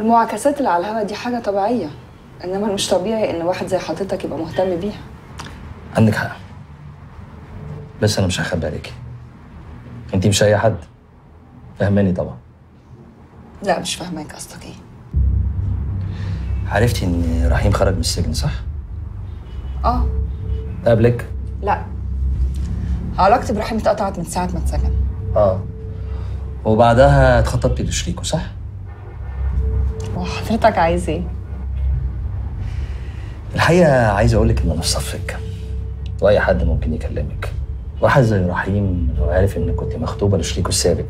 المعاكسات اللي على الهوا دي حاجه طبيعيه، انما مش طبيعي ان واحد زي حضرتك يبقى مهتم بيها. عندك حق، بس انا مش هخبي عليكي، انتي مش اي حد، فهماني طبعا. لا مش فاهمك، قصدك ايه؟ عرفتي ان رحيم خرج من السجن صح؟ اه. قبلك؟ لا، علاقتي برحيم اتقطعت من ساعه ما اتسجن. اه، وبعدها اتخطبتي لشريكه صح؟ وحضرتك عايز ايه؟ الحقيقه عايز اقول لك ان انا في صفك، واي حد ممكن يكلمك. واحد زي رحيم لو عارف ان كنت مخطوبه لشريكه السابق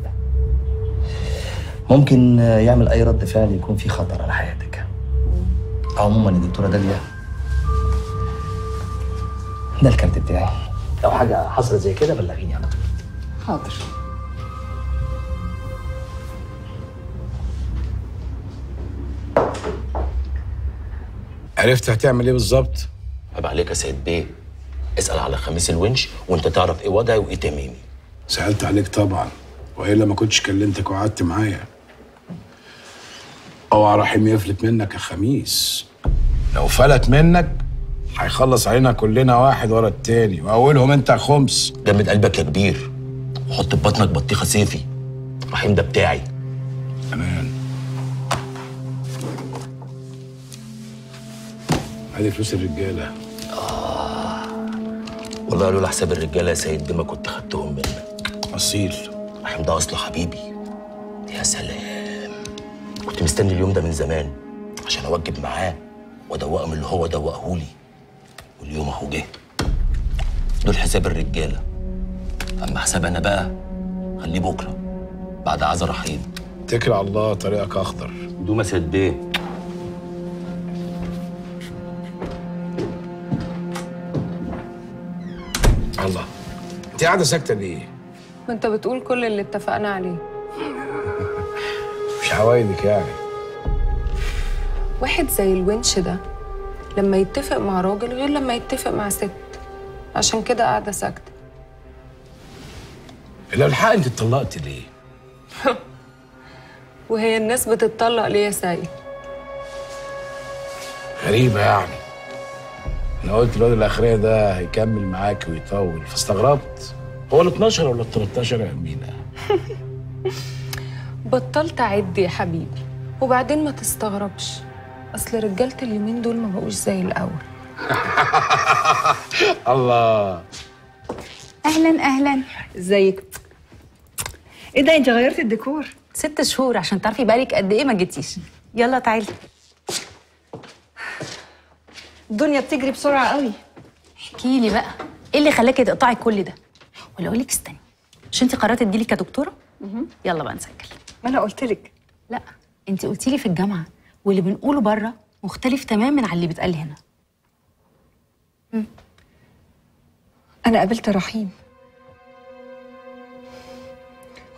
ممكن يعمل اي رد فعل يكون فيه خطر على حياتك. عموما الدكتوره داليا ده الكارت بتاعي، لو حاجه حصلت زي كده بلغيني على طول. حاضر. عرفت هتعمل ايه بالظبط؟ عيب عليك يا سيد بيه، اسال على خميس الونش وانت تعرف ايه وضعي وايه تمامي. سالت عليك طبعا، والا ما كنتش كلمتك وقعدت معايا. اوعى رحيم يفلت منك يا خميس، لو فلت منك هيخلص علينا كلنا واحد ورا التاني، واولهم انت يا خمس. جمد قلبك يا كبير، وحط في بطنك بطيخه سيفي، رحيم ده بتاعي. امان. ادي فلوس الرجاله. والله لولا حساب الرجاله يا سيد دي ما كنت خدتهم منك. اصيل. رحيم ده اصله حبيبي. يا سلام، كنت مستني اليوم ده من زمان عشان اوجب معاه وادوقه من اللي هو دوقهولي، واليوم اهو جه. دول حساب الرجاله، اما حساب انا بقى خليه بكره بعد عزا رحيم. اتكل على الله، طريقك اخضر. دوم يا سيد بيه. الله، انت قاعده ساكته ليه؟ ما انت بتقول كل اللي اتفقنا عليه. مش حوايدك يعني. واحد زي الونش ده لما يتفق مع راجل غير لما يتفق مع ست، عشان كده قاعده ساكته. لو الحق انت اتطلقتي ليه؟ وهي الناس بتتطلق ليه يا سيد؟ غريبه يعني. أنا قلت الواد الأخرية ده هيكمل معاك ويطول فاستغربت، هو ال 12 ولا ال 13 يا أمينة؟ بطلت أعد يا حبيبي، وبعدين ما تستغربش، أصل رجالة اليومين دول ما بقوش زي الأول. الله. أهلاً أهلاً. إزيك؟ إيه ده أنت غيرت الديكور؟ 6 شهور عشان تعرفي بقالك قد إيه ما جيتيش. يلا تعالي. الدنيا بتجري بسرعه قوي. احكي لي بقى ايه اللي خلاكي تقطعي كل ده؟ ولا اقول لك استني، مش انت قررتي تجيلي كدكتوره؟ يلا بقى نسجل. ما انا قلت لك. لا انت قلتي لي في الجامعه، واللي بنقوله بره مختلف تماما عن اللي بيتقال هنا. انا قابلت رحيم،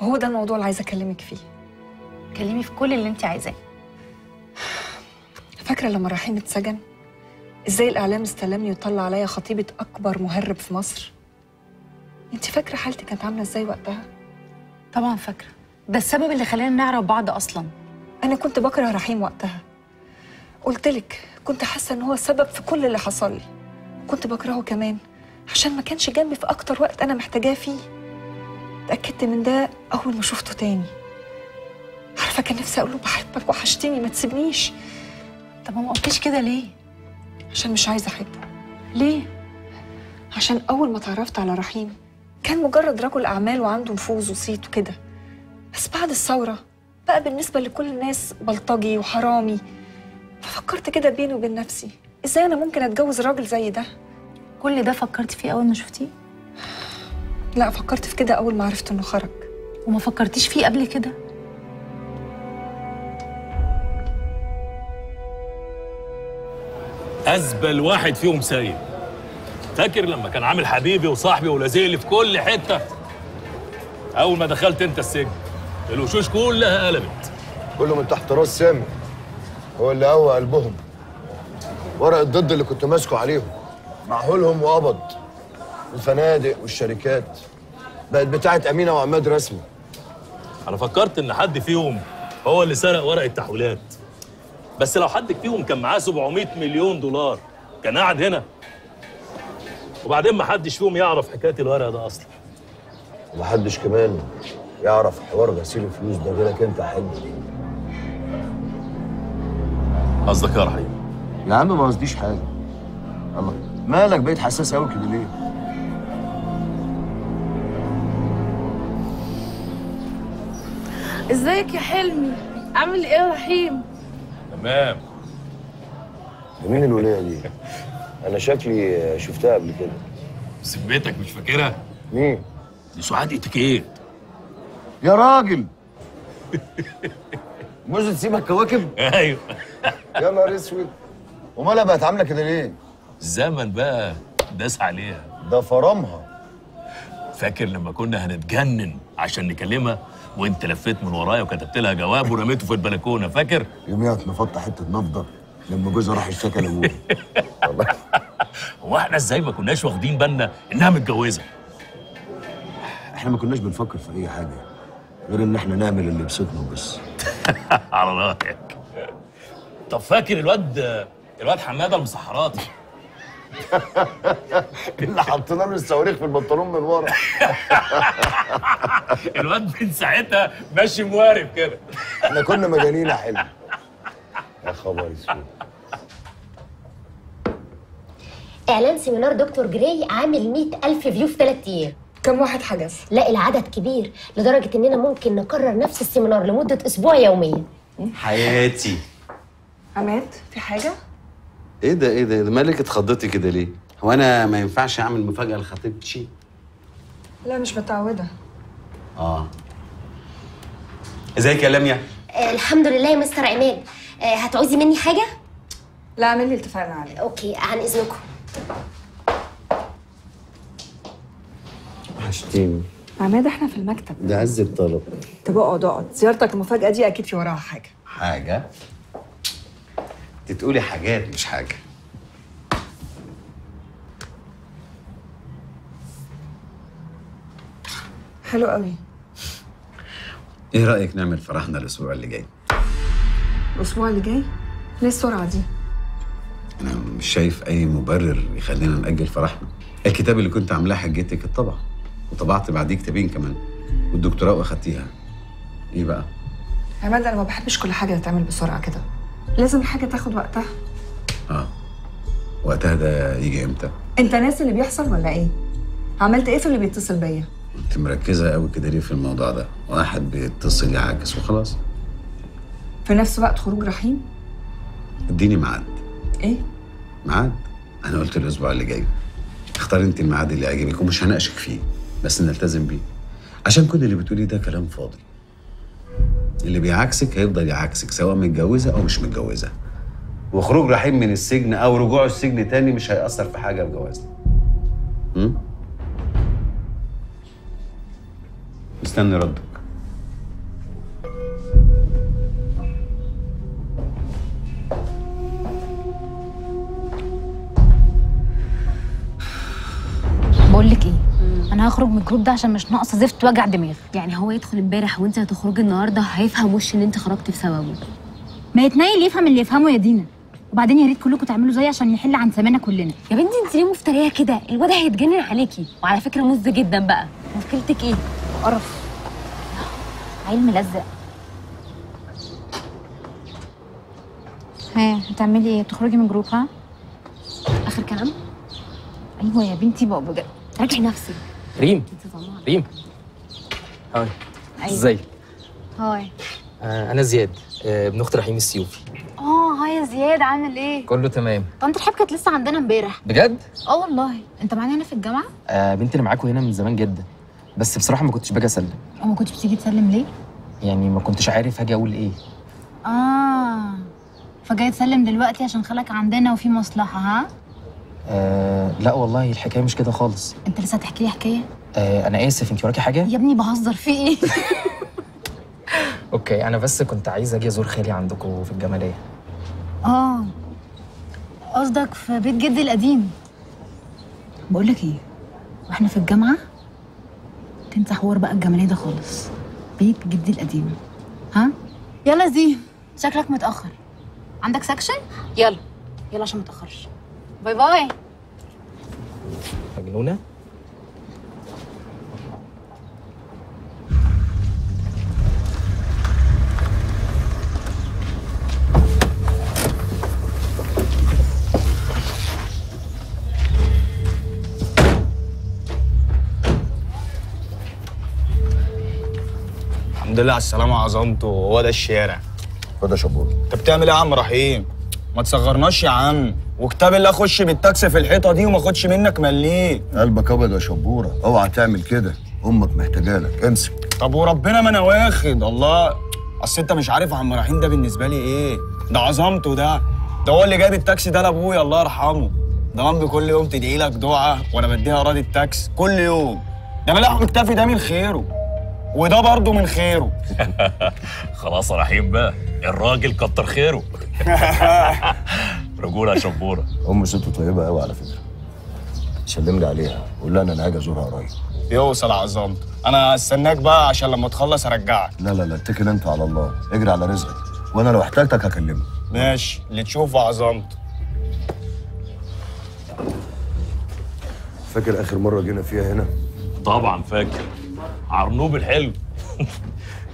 وهو ده الموضوع اللي عايزه اكلمك فيه. كلمي في كل اللي انت عايزاه. فاكره لما رحيم اتسجن ازاي الاعلام استلمني وطلع عليا خطيبه اكبر مهرب في مصر؟ انت فاكره حالتي كانت عامله ازاي وقتها؟ طبعا فاكره، ده السبب اللي خلانا نعرف بعض اصلا. انا كنت بكره رحيم وقتها، قلت لك كنت حاسه ان هو السبب في كل اللي حصل لي. كنت بكرهه كمان عشان ما كانش جنبي في اكتر وقت انا محتاجاه فيه. اتاكدت من ده اول ما شفته تاني. عارفه كان نفسي اقول له بحبك وحشتيني ما تسيبنيش. طب ما قلتيش كده ليه؟ عشان مش عايزه احبه. ليه؟ عشان اول ما اتعرفت على رحيم كان مجرد رجل اعمال وعنده نفوذ وصيت وكده، بس بعد الثوره بقى بالنسبه لكل الناس بلطجي وحرامي. ففكرت كده بيني وبين نفسي، ازاي انا ممكن اتجوز راجل زي ده؟ كل ده فكرت فيه اول ما شفتيه؟ لا فكرت في كده اول ما عرفت انه خرج. وما فكرتيش فيه قبل كده؟ أزبل واحد فيهم سايب. فاكر لما كان عامل حبيبي وصاحبي ولازقلي في كل حتة؟ أول ما دخلت أنت السجن الوشوش كلها قلبت، كله من تحت راس سامي هو اللي قوى قلبهم. ورق الضد اللي كنت ماسكه عليهم معهولهم وقبض. الفنادق والشركات بقت بتاعة أمينة وعماد رسمي. أنا فكرت إن حد فيهم هو اللي سرق ورق التحويلات بس لو حد فيهم كان معاه 700 مليون دولار كان قاعد هنا. وبعدين ما حدش فيهم يعرف حكايه الورقه ده اصلا. وما حدش كمان يعرف حوار غسيل الفلوس ده غيرك انت يا حاج. قصدك يا رحيم؟ يا عم ما قصديش حاجه. الله مالك بقيت حساس قوي كده ليه؟ ازيك يا حلمي؟ عامل ايه يا رحيم؟ تمام. مين الوليه دي؟ انا شكلي شفتها قبل كده. سبيتك مش فاكرها؟ مين؟ دي سعاد اتيكيت. يا راجل موزة تسيبها الكواكب؟ ايوه. يا نهار اسود، امال بقت عامله كده ليه؟ الزمن بقى داس عليها، ده فرمها. فاكر لما كنا هنتجنن عشان نكلمها وانت لفيت من ورايا وكتبت لها جواب ورميته في البلكونه، فاكر؟ يوميها اتنفضت حته نفضه لما جوزها راح اشتكى لابويا. هو احنا ازاي ما كناش واخدين بالنا انها متجوزه؟ احنا ما كناش بنفكر في اي حاجه غير ان احنا نعمل اللي يبسطنا وبس. على رايك. طب فاكر الواد حماده المسحراتي اللي حطينا له الصواريخ في البنطلون من ورا؟ الواد من ساعتها ماشي موارب كده. احنا كنا مجانين يا حلمي. يا خبر اسود. اعلان سيمينار دكتور جراي عامل 100,000 فيو في 3 ايام. كم واحد حجز؟ لا العدد كبير لدرجه اننا ممكن نكرر نفس السيمينار لمده اسبوع يوميا. حياتي. عماد في حاجه؟ ايه ده مالك اتخضيتي كده ليه؟ هو انا ما ينفعش اعمل مفاجاه لخطيبتي؟ لا مش متعوده. ازيك يا لميا؟ الحمد لله يا مستر عماد. هتعوزي مني حاجه؟ لا اعمل لي اتفقنا عليه. اوكي عن اذنكم. وحشتيني عماد. احنا في المكتب ده عز الطلب. طب اقعد زيارتك المفاجاه دي اكيد في وراها حاجه. انت تقولي حاجات مش حاجه. حلو قوي. ايه رايك نعمل فرحنا الاسبوع اللي جاي؟ الاسبوع اللي جاي؟ ليه السرعه دي؟ انا مش شايف اي مبرر يخلينا ناجل فرحنا. الكتاب اللي كنت عاملاه حجتك الطبعه، وطبعت بعديه كتابين كمان، والدكتوراه واخدتيها. ايه بقى؟ عماد انا ما بحبش كل حاجه تتعمل بسرعه كده، لازم الحاجه تاخد وقتها. وقتها ده يجي امتى؟ انت ناسي اللي بيحصل ولا ايه؟ عملت ايه في اللي بيتصل بيا؟ انت مركزه قوي كده ليه في الموضوع ده؟ واحد بيتصل يعاكس وخلاص. في نفس وقت خروج رحيم؟ اديني ميعاد. ايه؟ ميعاد؟ انا قلت الاسبوع اللي جاي. اختاري انت الميعاد اللي يعجبك ومش هناقشك فيه، بس نلتزم بيه، عشان كل اللي بتقوليه ده كلام فاضي. اللي بيعاكسك هيفضل يعاكسك سواء متجوزه او مش متجوزه. وخروج رحيم من السجن او رجوعه السجن تاني مش هيأثر في حاجه في جوازنا. مستني ردك. بقول لك ايه؟ أنا هخرج من الجروب ده عشان مش ناقصة زفت وجع دماغ. يعني هو يدخل امبارح وأنت هتخرجي النهارده هيفهم وش إن أنت خرجتي بسببه. ما يتنيل يفهم اللي يفهمه يا دينا. وبعدين يا ريت كلكم تعملوا زيي عشان نحل عن سمانة كلنا. يا بنتي أنت ليه مفترية كده؟ الواد هيتجنن عليكي، وعلى فكرة مز جدا بقى. مشكلتك إيه؟ قرف. عيل ملزق. ها هتعملي إيه؟ بتخرجي من الجروب ها؟ آخر كلام؟ أيوه يا بنتي بقى بجد. راجعي نفسك. ريم هاي. ازيك؟ هاي. انا زياد، ابن اخت رحيم السيوفي. هاي يا زياد، عامل ايه؟ كله تمام. طنط رحاب كانت لسه عندنا امبارح. بجد؟ والله. انت معانا هنا في الجامعه؟ بنتي اللي معاكوا هنا من زمان جدا، بس بصراحه ما كنتش باجي اسلم. ما كنتش بتيجي تسلم ليه؟ يعني ما كنتش عارف هاجي اقول ايه. فجاي تسلم دلوقتي عشان خالك عندنا وفي مصلحه ها؟ لا والله الحكايه مش كده خالص. انت لسه هتحكي لي حكايه؟ انا اسف، انت وراكي حاجه؟ يا ابني بهزر في ايه؟ اوكي انا بس كنت عايز اجي ازور خالي عندكم في الجماليه. قصدك في بيت جدي القديم. بقول لك ايه، واحنا في الجامعه تنسى حوار بقى الجماليه ده خالص. بيت جدي القديم ها؟ يلا زين شكلك متاخر. عندك سكشن؟ يلا يلا عشان ما تاخرش. باي باي. مجنونه؟ الحمد لله على السلامة عظمته. هو ده الشارع. هو ده شبور. انت بتعمل ايه يا عم رحيم؟ ما تصغرناش يا عم، وكتاب الله اخش بالتاكسي في الحيطه دي وما اخدش منك مليت. قلبك ابيض يا شبوره، اوعى تعمل كده، امك محتاجالك، امسك. طب وربنا ما انا واخد، الله. اصل انت مش عارف عم رحيم ده بالنسبه لي ايه؟ ده عظمته ده هو اللي جايب التاكسي ده لابويا الله يرحمه. ده مامتي كل يوم تدعي لك دعاء وانا بديها اراضي التاكسي كل يوم. ده ملاحم اكتفي ده من خيره. وده برضه من خيره. خلاص يا رحيم بقى، الراجل كتر خيره. رجوله يا شبوره. ام ست طيبه قوي على فكره. سلم لي عليها، قول لها انا هاجي ازورها قريب. يوصل عظمت، انا هستناك بقى عشان لما تخلص ارجعك. لا لا لا، اتكل انت على الله، اجري على رزقك، وانا لو احتاجتك هكلمك. ماشي، اللي تشوفه عظمت. فاكر اخر مره جينا فيها هنا؟ طبعا فاكر. عرنوب الحلو.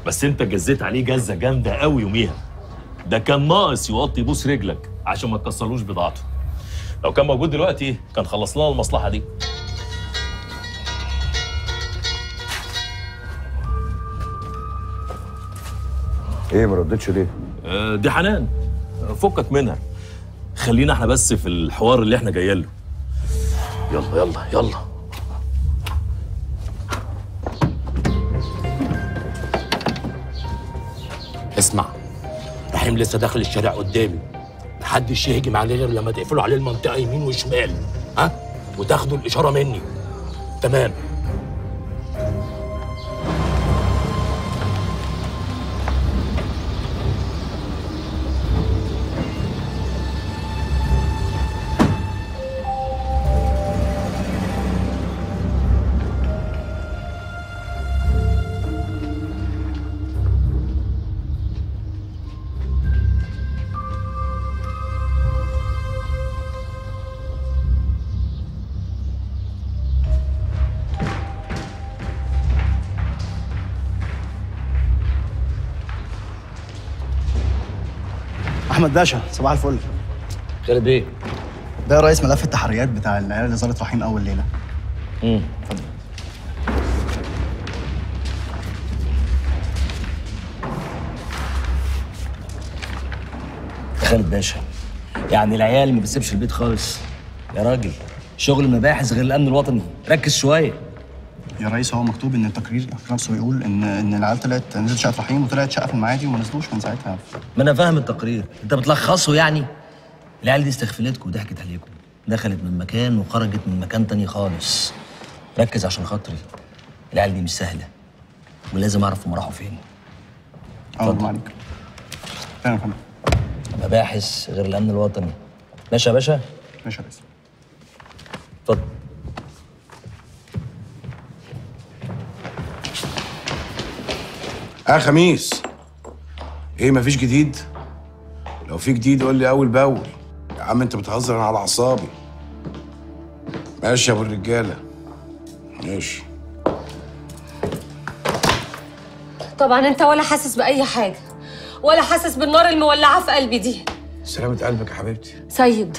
بس انت جزيت عليه جزه جامده قوي يوميها. ده كان ناقص يوطي يبوس رجلك عشان ما تكسرلوش بضاعته. لو كان موجود دلوقتي كان خلص لنا المصلحه دي. ايه ما ردتش ليه؟ دي حنان، فكك منها. خلينا احنا بس في الحوار اللي احنا جايين له. يلا يلا يلا. اسمع، رحيم لسه داخل الشارع قدامي، محدش يهجم عليه غير لما تقفلوا عليه المنطقه يمين وشمال، ها؟ وتاخدوا الاشاره مني. تمام. احمد باشا، صباح الفل. خالد ايه؟ ده رئيس ملف التحريات بتاع العيال اللي زارت رحيم اول ليله. اتفضل. خالد باشا، يعني العيال ما بتسيبش البيت خالص يا راجل. شغل مباحث غير الامن الوطني، ركز شويه يا ريس. هو مكتوب ان التقرير نفسه يقول ان العيال طلعت نزلت شقه رحيم وطلعت شقه في المعادي وما نزلوش من ساعتها. ما انا فاهم التقرير، انت بتلخصه يعني؟ العيال دي استغفلتكم وضحكت عليكم، دخلت من مكان وخرجت من مكان تاني خالص. ركز عشان خاطري، العيال دي مش سهله ولازم اعرف هم راحوا فين. اتفضل عليك. تمام يا فندم. مباحث غير الامن الوطني. ماشي يا باشا؟ ماشي يا ريس. اتفضل. خميس، ايه مفيش جديد؟ لو في جديد قول لي اول باول. يا عم انت بتهزر، انا على اعصابي. ماشي يا ابو الرجاله، ماشي. طبعا انت ولا حاسس باي حاجه ولا حاسس بالنار المولعه في قلبي دي. سلامه قلبك يا حبيبتي. سيد،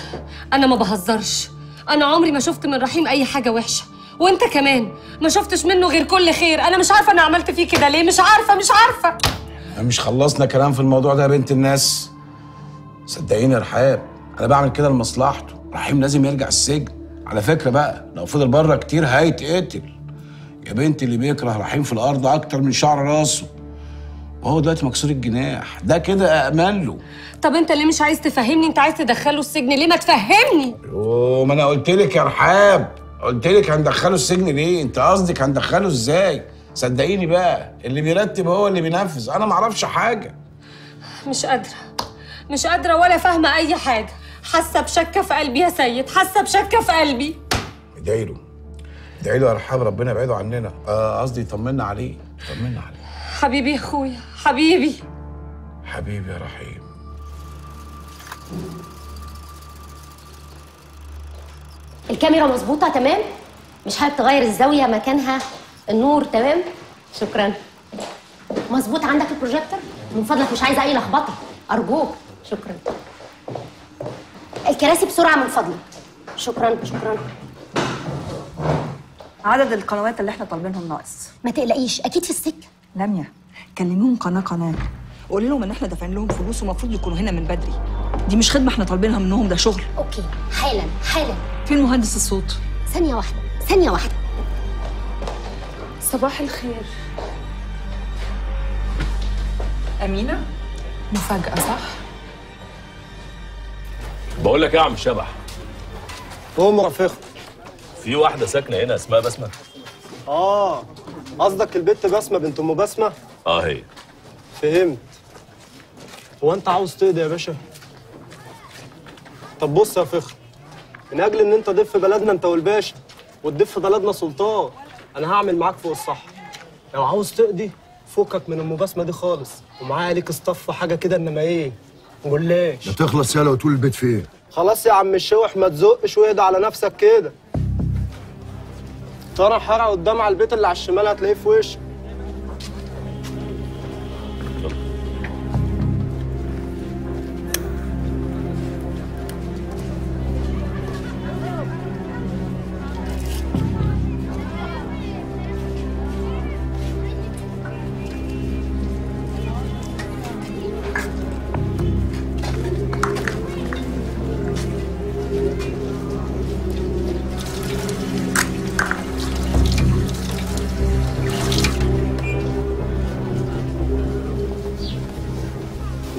انا ما بهزرش، انا عمري ما شفت من رحيم اي حاجه وحشه، وانت كمان ما شفتش منه غير كل خير. انا مش عارفه انا عملت فيه كده ليه، مش عارفه. مش خلصنا كلام في الموضوع ده يا بنت الناس؟ صدقيني يا رحاب، انا بعمل كده لمصلحته. رحيم لازم يرجع السجن على فكره بقى، لو فضل بره كتير هيتقتل يا بنت. اللي بيكره رحيم في الارض اكتر من شعر راسه، وهو دلوقتي مكسور الجناح، ده كده امان له. طب انت ليه مش عايز تفهمني؟ انت عايز تدخله السجن ليه؟ ما تفهمني. اوه، ما انا قلت لك يا رحاب، قلت لك هندخله السجن ليه؟ انت قصدك هندخله ازاي؟ صدقيني بقى، اللي بيرتب هو اللي بينفذ، انا معرفش حاجه. مش قادره ولا فاهمه اي حاجه، حاسه بشكه في قلبي يا سيد، حاسه بشكه في قلبي. ادعي له يا رحاب، ربنا يبعده عننا. قصدي يطمنا عليه، يطمنا عليه. حبيبي يا اخويا، حبيبي يا رحيم. الكاميرا مظبوطة تمام؟ مش حابب تغير الزاوية مكانها النور تمام؟ شكرا. مظبوط عندك البروجيكتور؟ من فضلك مش عايزة أي لخبطة أرجوك. شكرا. الكراسي بسرعة من فضلك. شكرا شكرا. عدد القنوات اللي احنا طالبينهم ناقص. ما تقلقيش أكيد في السكة. لميا كلميهم قناة قناة، قولي لهم إن احنا دافعين لهم فلوس ومفروض يكونوا هنا من بدري. دي مش خدمة احنا طالبينها منهم، ده شغل. أوكي حالا حالا. فين مهندس الصوت؟ ثانية واحدة ثانية واحدة. صباح الخير. أمينة مفاجأة صح؟ بقول لك يا عم شبح قوم رافقه. في واحدة ساكنة هنا اسمها بسمة. آه قصدك البت بسمة بنت أم بسمة؟ آه هي. فهمت. هو أنت عاوز تقضي يا باشا؟ طب بص يا فخر، من أجل إن أنت ضيف في بلدنا أنت والباشا وتضيف في بلدنا سلطان، أنا هعمل معاك فوق الصح. لو عاوز تقضي فكك من أم بسمة دي خالص، ومعايا عليك اصطفى حاجة كده إنما إيه؟ مقولهاش. ما تخلص يالا وتقول البيت فين. خلاص يا عم الشوح ما تزقش واهدى على نفسك كده. طرح حرع قدام على البيت اللي على الشمال هتلاقيه في وشك.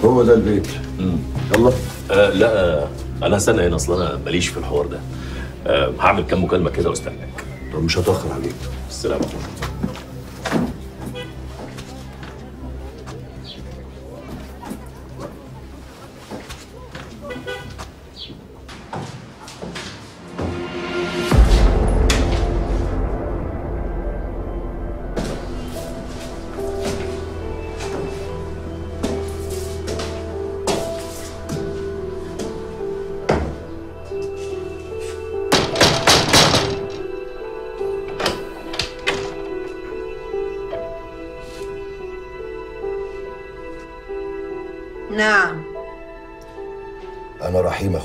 هو ده البيت. يلا. لا انا هستنى هنا، اصل انا ماليش في الحوار ده. هعمل كام مكالمه كده واستناك. طب مش هتاخر عليك. السلام عليكم.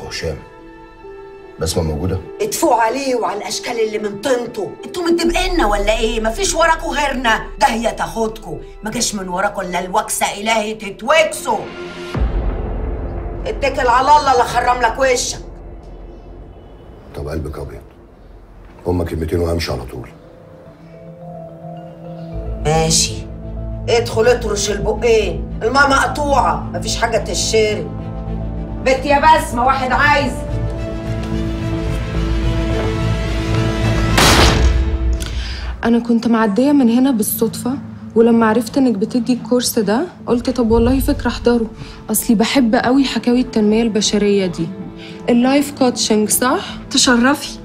هشام بسمة موجودة؟ ادفعوا عليه وعلى الأشكال اللي من طينته، انتوا متدبقنا ولا إيه؟ مفيش وراكوا غيرنا، ده هي تاخدكوا، ما جاش من وراكوا إلا الوكسة إلهي تتوكسوا. اتكل على الله اللي خرم لك وشك. طب قلبك أبيض، هما كلمتين وهمشي على طول. ماشي، ادخل اطرش البقين، الماء مقطوعة، مفيش حاجة تشرب. بنت يا بسمة واحد عايز. أنا كنت معدية من هنا بالصدفة، ولما عرفت إنك بتدي الكورس ده قلت طب والله فكرة أحضره، أصلي بحب قوي حكاوي التنمية البشرية دي. اللايف كوتشنج صح؟ تشرفي،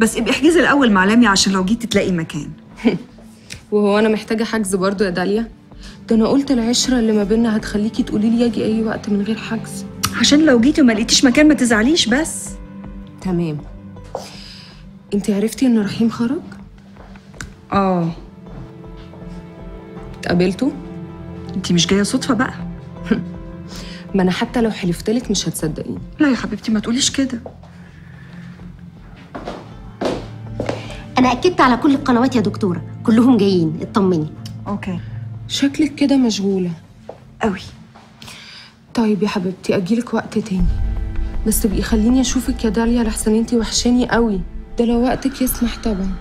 بس ابقي احجزي الأول مع لميا عشان لو جيتي تلاقي مكان. وهو أنا محتاجة حجز برضه يا داليا؟ ده أنا قلت العشرة اللي ما بينا هتخليكي تقولي لي أجي أي وقت من غير حجز. عشان لو جيتي وما لقيتيش مكان ما تزعليش بس. تمام. انت عرفتي ان رحيم خرج؟ اه. اتقابلتوا؟ انت مش جايه صدفه بقى. ما انا حتى لو حلفتلك مش هتصدقيني. لا يا حبيبتي ما تقوليش كده. انا اكدت على كل القنوات يا دكتوره، كلهم جايين، اطمني. اوكي. شكلك كده مشغوله. قوي. طيب يا حبيبتي اجيلك وقت تاني، بس تبقي خليني اشوفك يا داليا لحسن انتي وحشاني قوي، ده لو وقتك يسمح طبعا.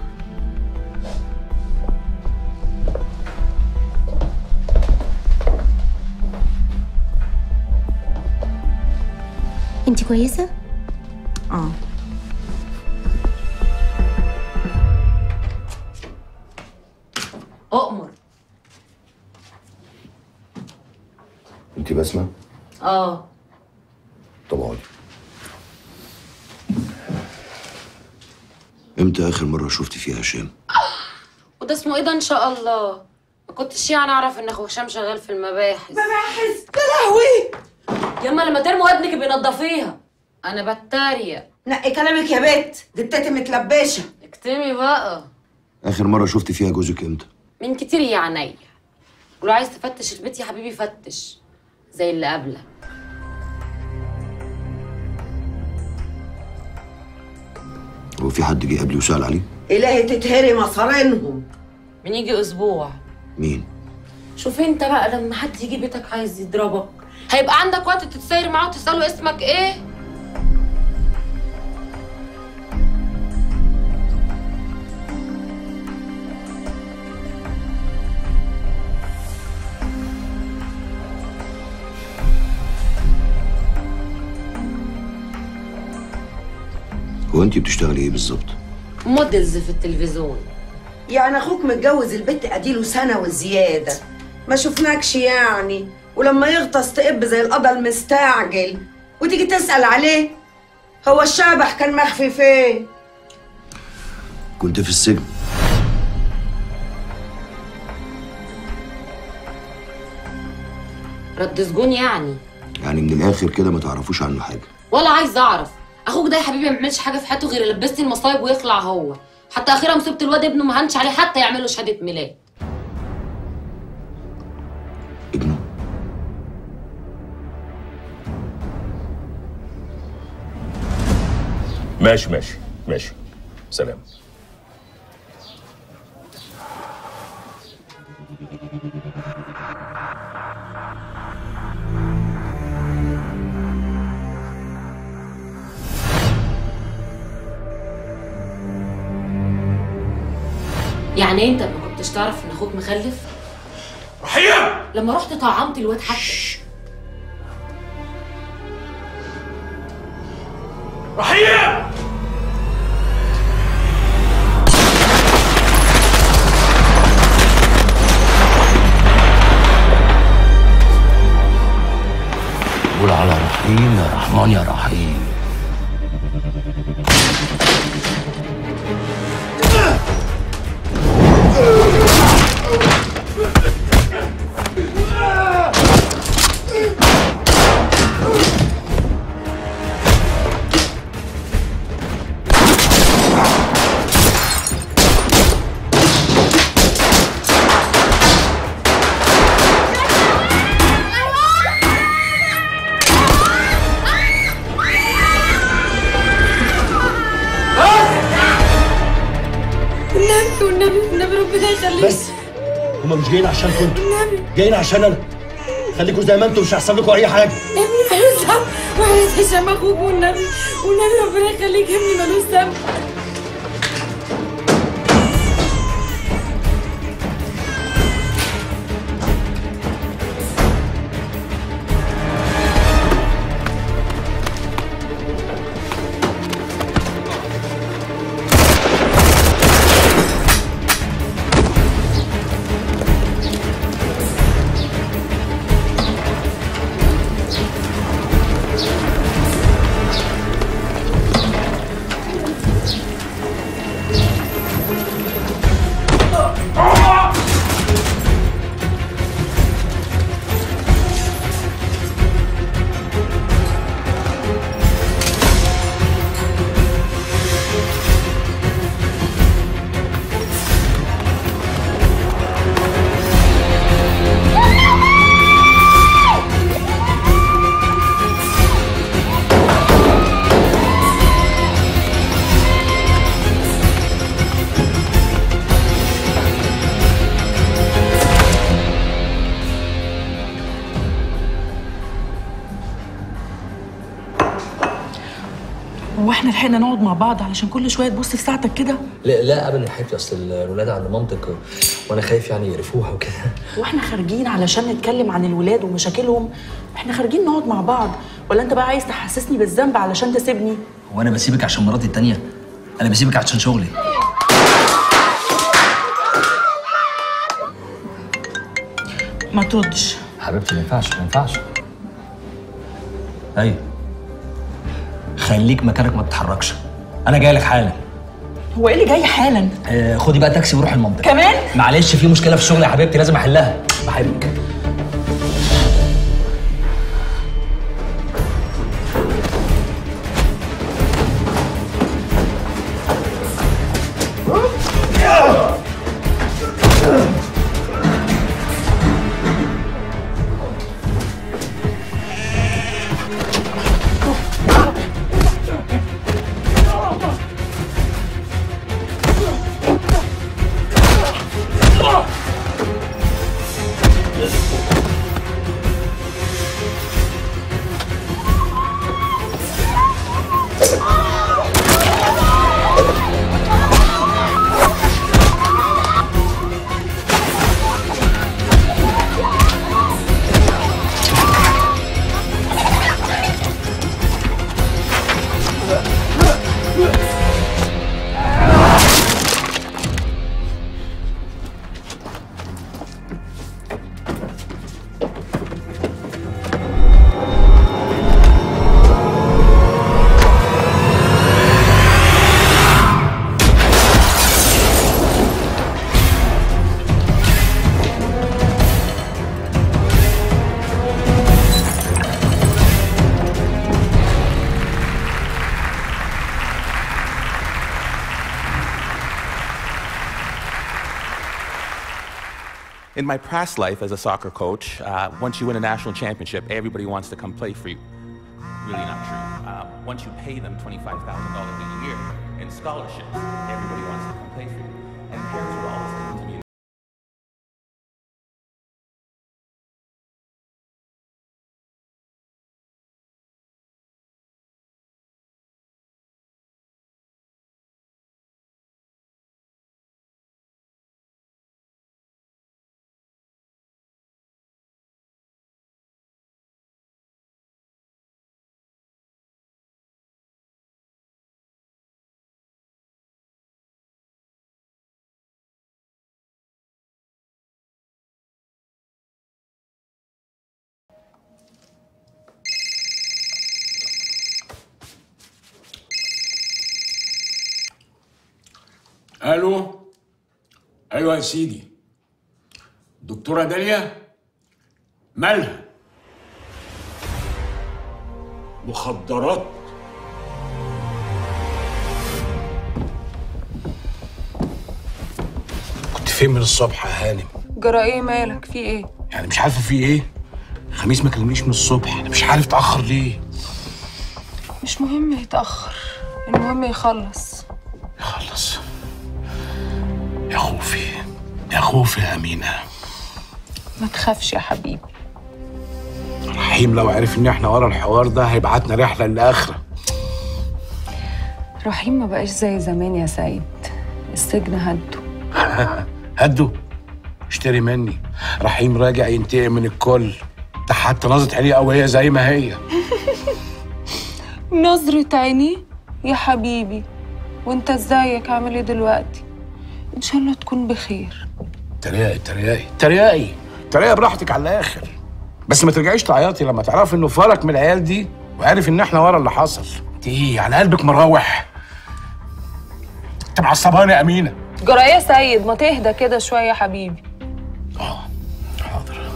انتي كويسه؟ اه. اؤمر. انتي بسمة؟ اه. طب اقعدي. امتى اخر مره شفتي فيها هشام؟ وده اسمه ايه ده ان شاء الله؟ ما كنتش يعني اعرف ان اخو هشام شغال في المباحث. مباحث؟ يا لهوي. يا هما لما ترموا ابنك بينضفيها. انا بتريق. نقي كلامك يا بت، دي بتاتي متلبشه. اكتمي بقى. اخر مره شفت فيها جوزك امتى؟ من كتير يا عينيا. ولو عايز تفتش البيت يا حبيبي فتش زي اللي قبلك. هو في حد جه قبلي وسال عليه؟ الهي تتهري مصارينهم. من يجي اسبوع. مين؟ شوف انت بقى لما حد يجي بيتك عايز يضربك هيبقى عندك وقت تتساير معاه وتساله اسمك ايه؟ هو انت بتشتغلي ايه بالظبط؟ موديلز في التلفزيون. يعني اخوك متجوز البت اديله سنه وزياده، ما شفناكش يعني، ولما يغطس تقب زي القضا المستعجل وتيجي تسال عليه هو الشبح كان مخفي فين؟ كنت في السجن. رد سجون يعني؟ يعني من الاخر كده ما تعرفوش عنه حاجه. ولا عايز اعرف. اخوك ده يا حبيبي ما بيعملش حاجه في حياته غير يلبسني المصايب ويخلع هو، حتى اخيرا مصيبه الواد ابنه ما هنش عليه حتى يعمل له شهاده ميلاد. ابنه؟ ماشي ماشي ماشي، سلام. يعني انت ما كنتش تعرف ان اخوك مخلف؟ رحيم! لما رحت طعمت الواد حاجتك. رحيم! قول على رحيم يا رحمن يا رحيم. جايين عشان كنتوا، جايين عشان انا. خليكوا زي ما انتوا، مش هيحصل لكم اي حاجه. يا ابني مالوش ذنب، وحياة هشام اخوك والنبي والنبي ربنا يخليك يا ابني مالوش ذنب. واحنا لحقنا نقعد مع بعض علشان كل شويه تبص في ساعتك كده؟ لا لا ابدا يا حبيبتي، اصل الولاد عند مامتك وانا خايف يعني يقرفوها وكده. واحنا خارجين علشان نتكلم عن الولاد ومشاكلهم، احنا خارجين نقعد مع بعض، ولا انت بقى عايز تحسسني بالذنب علشان تسيبني؟ هو انا بسيبك عشان مراتي التانيه؟ انا بسيبك عشان شغلي. ما تردش حبيبتي، ما ينفعش ما ينفعش. ايوه خليك مكانك ما تتحركش، انا جاي لك حالا. هو ايه اللي جاي حالا؟ خدي بقى تاكسي وروحي المنطقه كمان. معلش في مشكله في الشغل يا حبيبتي لازم احلها. بحبك. In my past life as a soccer coach, once you win a national championship, everybody wants to come play for you. Really not true. Once you pay them $25,000 a year in scholarships, everybody wants to come play for you. And parents would always come to me. الو، ايوه يا سيدي. دكتوره داليا مالها؟ مخدرات؟ كنت فين من الصبح يا هانم؟ جرى ايه؟ مالك؟ في ايه؟ يعني مش عارفه في ايه؟ خميس ما كلمنيش من الصبح، انا مش عارف اتاخر ليه. مش مهم يتاخر، المهم يخلص. يخلص يا خوفي، يا خوفي يا أمينة. ما تخافش يا حبيبي. رحيم لو عرف إن إحنا ورا الحوار ده هيبعتنا رحلة للآخرة. رحيم ما بقاش زي زمان يا سعيد، السجن هده. هده؟ اشتري مني، رحيم راجع ينتقم من الكل، ده حتى نظرة عينيه قوية زي ما هي. نظرة عينيه؟ يا حبيبي، وأنت إزيك؟ عامل إيه دلوقتي؟ إن شاء الله تكون بخير. تريقي تريقي تريقي تريقي براحتك على الآخر، بس ما ترجعيش تعيطي لما تعرفي إنه فارق من العيال دي وعارف إن إحنا ورا اللي حصل. أنت إيه؟ على قلبك مراوح؟ أنت معصبانة يا أمينة. جرى إيه يا سيد؟ ما تهدى كده شوية يا حبيبي. آه حاضر.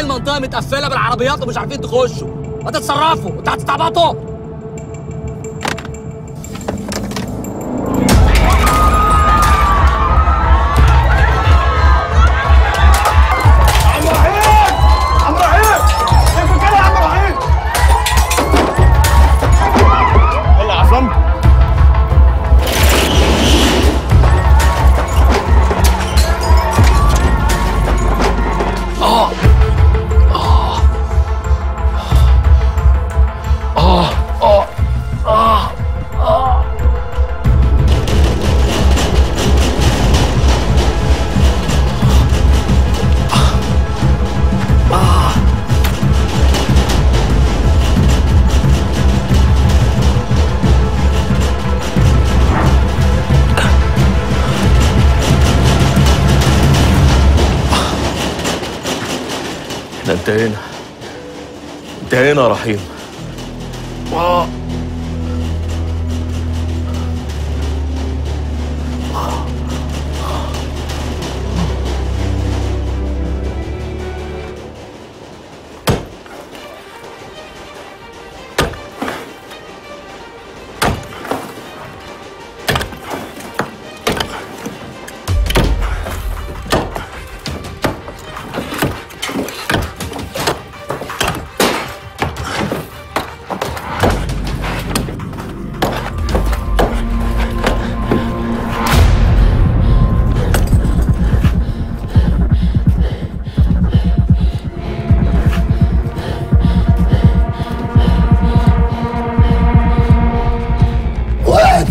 المنطقة متقفلة بالعربيات ومش عارفين تخشوا، ما تتصرفوا، انتوا هتتعبطوا. عم رحيم، عم رحيم، شايفه كده يا عم رحيم؟ يلا يا عصام. انتهينا يا رحيم.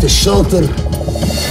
الشاطر